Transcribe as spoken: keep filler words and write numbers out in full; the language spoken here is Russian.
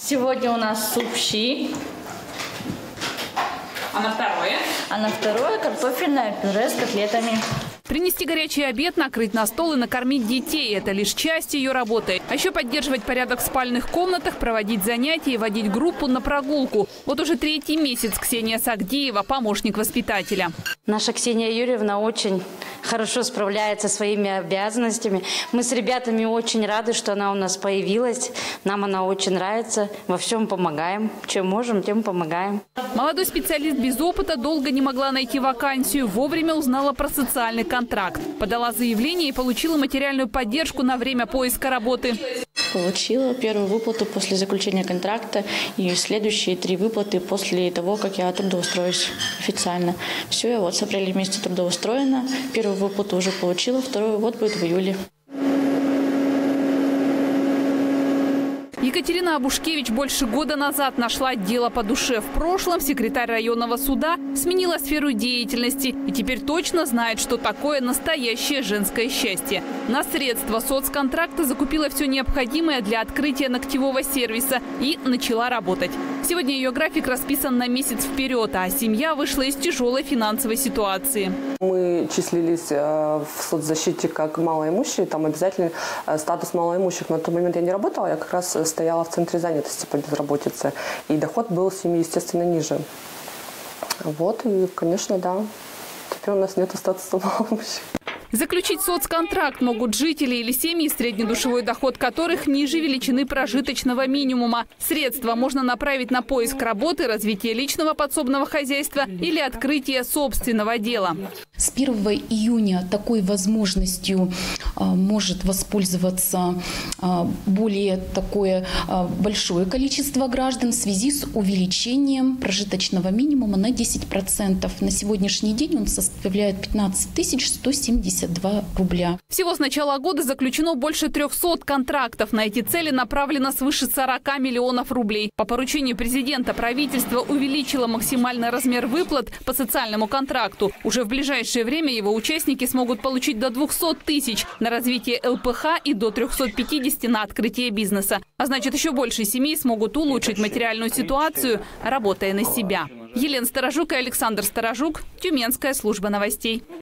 Сегодня у нас суп щи. А на второе? А на второе картофельное пюре с котлетами. Принести горячий обед, накрыть на стол и накормить детей – это лишь часть ее работы. А еще поддерживать порядок в спальных комнатах, проводить занятия и водить группу на прогулку. Вот уже третий месяц Ксения Сагдеева – помощник воспитателя. Наша Ксения Юрьевна очень хорошо справляется со своими обязанностями. Мы с ребятами очень рады, что она у нас появилась. Нам она очень нравится. Во всем помогаем. Чем можем, тем помогаем. Молодой специалист без опыта долго не могла найти вакансию. Вовремя узнала про социальный контакт. Контракт. Подала заявление и получила материальную поддержку на время поиска работы. Получила первую выплату после заключения контракта и следующие три выплаты после того, как я трудоустроюсь официально. Все, я вот с апреля месяца трудоустроена. Первую выплату уже получила, вторую вот будет в июле. Екатерина Абушкевич больше года назад нашла дело по душе. В прошлом секретарь районного суда, сменила сферу деятельности и теперь точно знает, что такое настоящее женское счастье. На средства соцконтракта закупила все необходимое для открытия ногтевого сервиса и начала работать. Сегодня ее график расписан на месяц вперед, а семья вышла из тяжелой финансовой ситуации. Мы числились в соцзащите как малоимущие, там обязательно статус малоимущих. На тот момент я не работала, я как раз стояла в центре занятости по безработице, и доход был семьи, естественно, ниже. Вот, и, конечно, да, теперь у нас нет статуса малоимущих. Заключить соцконтракт могут жители или семьи, среднедушевой доход которых ниже величины прожиточного минимума. Средства можно направить на поиск работы, развитие личного подсобного хозяйства или открытие собственного дела. С первого июня такой возможностью может воспользоваться более такое большое количество граждан в связи с увеличением прожиточного минимума на десять процентов. На сегодняшний день он составляет пятнадцать тысяч сто семьдесят два рубля. Всего с начала года заключено больше трёхсот контрактов. На эти цели направлено свыше сорока миллионов рублей. По поручению президента правительство увеличило максимальный размер выплат по социальному контракту. Уже в ближайшее время его участники смогут получить до двухсот тысяч на развитие ЛПХ и до трёхсот пятидесяти на открытие бизнеса. А значит, еще больше семей смогут улучшить материальную ситуацию, работая на себя. Елена Старожук и Александр Старожук, Тюменская служба новостей.